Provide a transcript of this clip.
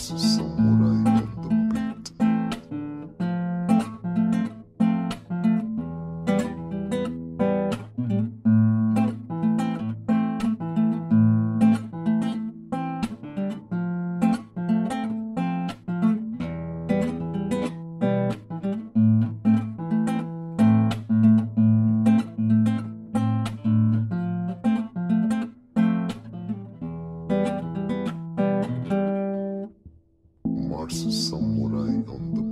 Marcio Samurai on the Marcio Samurai on the